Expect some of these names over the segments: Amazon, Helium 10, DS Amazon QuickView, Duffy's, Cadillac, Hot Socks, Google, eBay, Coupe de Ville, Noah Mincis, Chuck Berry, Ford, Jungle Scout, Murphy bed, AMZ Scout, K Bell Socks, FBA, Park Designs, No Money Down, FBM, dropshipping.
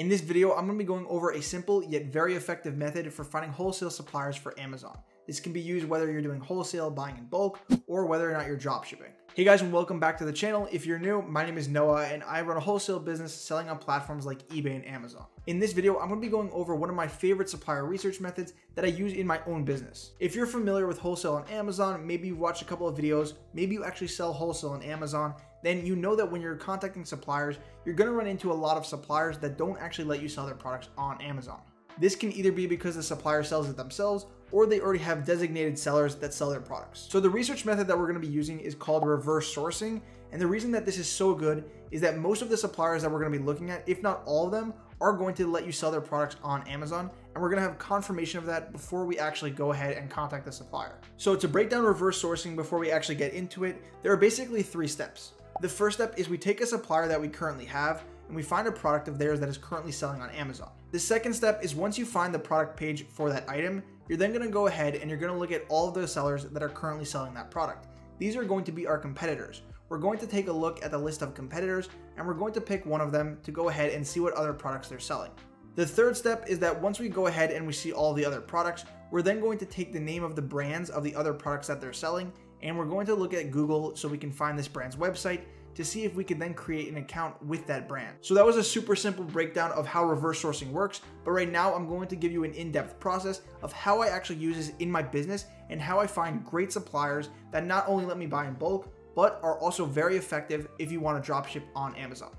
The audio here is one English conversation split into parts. In this video, I'm going to be going over a simple yet very effective method for finding wholesale suppliers for Amazon. This can be used whether you're doing wholesale, buying in bulk, or whether or not you're dropshipping. Hey guys, and welcome back to the channel. If you're new, my name is Noah and I run a wholesale business selling on platforms like eBay and Amazon. In this video, I'm going to be going over one of my favorite supplier research methods that I use in my own business. If you're familiar with wholesale on Amazon, maybe you've watched a couple of videos, maybe you actually sell wholesale on Amazon, then you know that when you're contacting suppliers, you're going to run into a lot of suppliers that don't actually let you sell their products on Amazon. This can either be because the supplier sells it themselves or they already have designated sellers that sell their products. So the research method that we're going to be using is called reverse sourcing. And the reason that this is so good is that most of the suppliers that we're going to be looking at, if not all of them, are going to let you sell their products on Amazon. And we're going to have confirmation of that before we actually go ahead and contact the supplier. So to break down reverse sourcing before we actually get into it, there are basically three steps. The first step is we take a supplier that we currently have and we find a product of theirs that is currently selling on Amazon. The second step is once you find the product page for that item, you're then going to go ahead and you're going to look at all of the sellers that are currently selling that product. These are going to be our competitors. We're going to take a look at the list of competitors and we're going to pick one of them to go ahead and see what other products they're selling. The third step is that once we go ahead and we see all the other products, we're then going to take the name of the brands of the other products that they're selling and we're going to look at Google so we can find this brand's website to see if we could then create an account with that brand. So that was a super simple breakdown of how reverse sourcing works, but right now I'm going to give you an in-depth process of how I actually use this in my business and how I find great suppliers that not only let me buy in bulk, but are also very effective if you want to dropship on Amazon.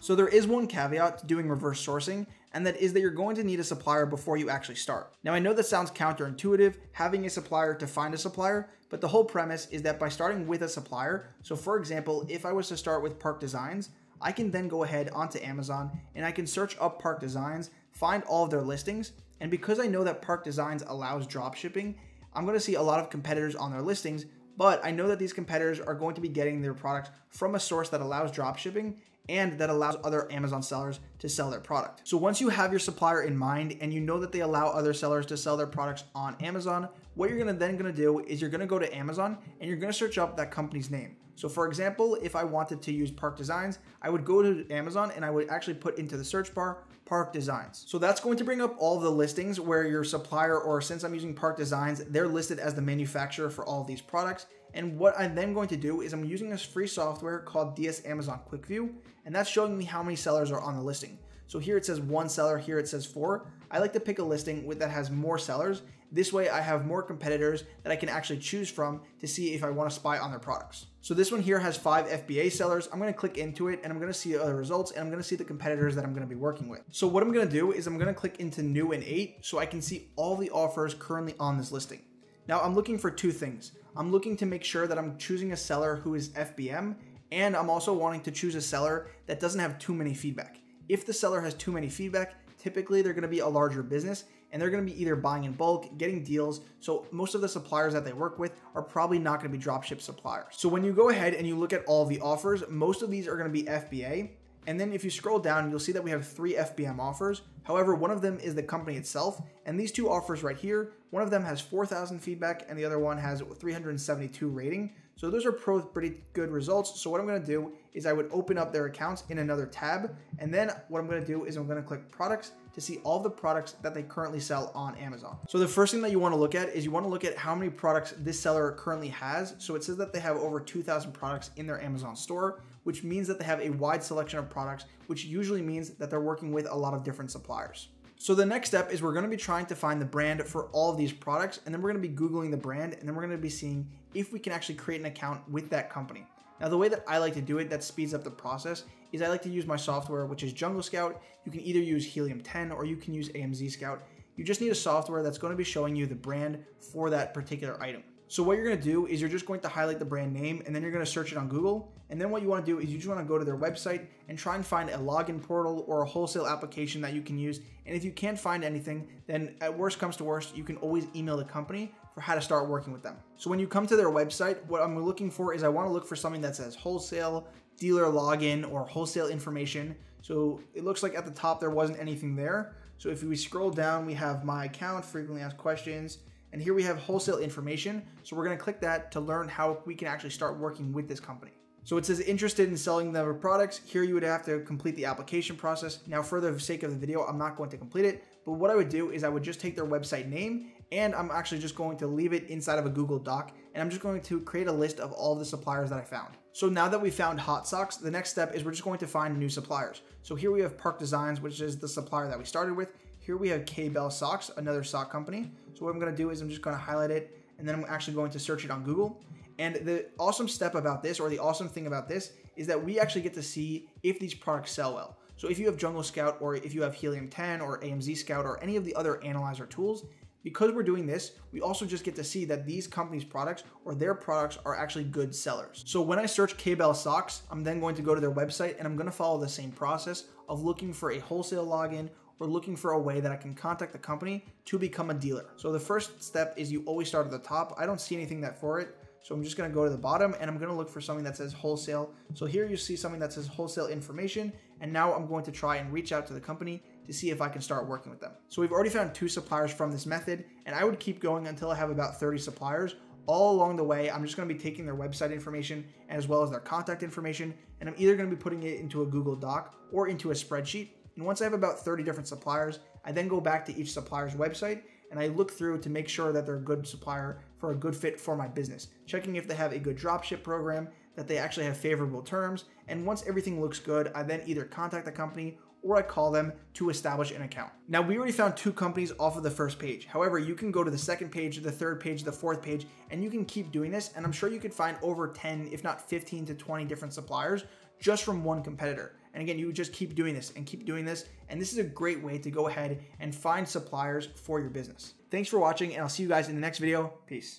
So there is one caveat to doing reverse sourcing, and that is that you're going to need a supplier before you actually start. Now I know that sounds counterintuitive, having a supplier to find a supplier, but the whole premise is that by starting with a supplier, so for example, if I was to start with Park Designs, I can then go ahead onto Amazon and I can search up Park Designs, find all of their listings, and because I know that Park Designs allows drop shipping, I'm going to see a lot of competitors on their listings, but I know that these competitors are going to be getting their products from a source that allows drop shipping, and that allows other Amazon sellers to sell their product. So once you have your supplier in mind and you know that they allow other sellers to sell their products on Amazon, what you're then gonna do is you're gonna go to Amazon and you're gonna search up that company's name. So for example, if I wanted to use Park Designs, I would go to Amazon and I would actually put into the search bar, Park Designs. So that's going to bring up all the listings where your supplier, or since I'm using Park Designs, they're listed as the manufacturer for all of these products. And what I'm then going to do is I'm using this free software called DS Amazon QuickView, and that's showing me how many sellers are on the listing. So here it says one seller, here it says four. I like to pick a listing that has more sellers. This way I have more competitors that I can actually choose from to see if I want to spy on their products. So this one here has 5 FBA sellers. I'm going to click into it and I'm going to see other results and I'm going to see the competitors that I'm going to be working with. So what I'm going to do is I'm going to click into new and 8 so I can see all the offers currently on this listing. Now I'm looking for two things. I'm looking to make sure that I'm choosing a seller who is FBM, and I'm also wanting to choose a seller that doesn't have too many feedback. If the seller has too many feedback, typically they're going to be a larger business and they're going to be either buying in bulk, getting deals. So most of the suppliers that they work with are probably not going to be dropship suppliers. So when you go ahead and you look at all the offers, most of these are going to be FBA. And then if you scroll down, you'll see that we have 3 FBM offers. However, one of them is the company itself. And these two offers right here, one of them has 4,000 feedback and the other one has 372 rating. So those are pretty good results. So what I'm going to do is I would open up their accounts in another tab. And then what I'm going to do is I'm going to click products to see all the products that they currently sell on Amazon. So the first thing that you want to look at is you want to look at how many products this seller currently has. So it says that they have over 2,000 products in their Amazon store, which means that they have a wide selection of products, which usually means that they're working with a lot of different suppliers. So the next step is we're going to be trying to find the brand for all of these products, and then we're going to be Googling the brand, and then we're going to be seeing if we can actually create an account with that company. Now the way that I like to do it that speeds up the process is I like to use my software, which is Jungle Scout. You can either use Helium 10 or you can use AMZ Scout. You just need a software that's going to be showing you the brand for that particular item. So what you're going to do is you're just going to highlight the brand name and then you're going to search it on Google. And then what you want to do is you just want to go to their website and try and find a login portal or a wholesale application that you can use. And if you can't find anything, then at worst comes to worst, you can always email the company for how to start working with them. So when you come to their website, what I'm looking for is I want to look for something that says wholesale, dealer login, or wholesale information. So it looks like at the top, there wasn't anything there. So if we scroll down, we have my account, frequently asked questions. And here we have wholesale information. So we're going to click that to learn how we can actually start working with this company. So it says interested in selling their products. Here you would have to complete the application process. Now for the sake of the video, I'm not going to complete it, but what I would do is I would just take their website name and I'm actually just going to leave it inside of a Google Doc, and I'm just going to create a list of all of the suppliers that I found. So now that we found Hot Socks, the next step is we're just going to find new suppliers. So here we have Park Designs, which is the supplier that we started with. Here we have K Bell Socks, another sock company. So what I'm gonna do is I'm just gonna highlight it, and then I'm actually going to search it on Google. And the awesome step about this, or the awesome thing about this, is that we actually get to see if these products sell well. So if you have Jungle Scout, or if you have Helium 10 or AMZ Scout, or any of the other analyzer tools, because we're doing this, we also just get to see that these companies' products or their products are actually good sellers. So when I search K Bell Socks, I'm then going to go to their website, and I'm gonna follow the same process of looking for a wholesale login, or looking for a way that I can contact the company to become a dealer. So the first step is you always start at the top. I don't see anything that for it, so I'm just gonna go to the bottom and I'm gonna look for something that says wholesale. So here you see something that says wholesale information, and now I'm going to try and reach out to the company to see if I can start working with them. So we've already found 2 suppliers from this method, and I would keep going until I have about 30 suppliers. All along the way, I'm just gonna be taking their website information as well as their contact information, and I'm either gonna be putting it into a Google Doc or into a spreadsheet. And once I have about 30 different suppliers, I then go back to each supplier's website and I look through to make sure that they're a good supplier for a good fit for my business, checking if they have a good dropship program, that they actually have favorable terms. And once everything looks good, I then either contact the company or I call them to establish an account. Now we already found 2 companies off of the first page. However, you can go to the second page, the third page, the fourth page, and you can keep doing this. And I'm sure you could find over 10, if not 15 to 20 different suppliers just from one competitor. And again, you just keep doing this and keep doing this. And this is a great way to go ahead and find suppliers for your business. Thanks for watching, and I'll see you guys in the next video. Peace.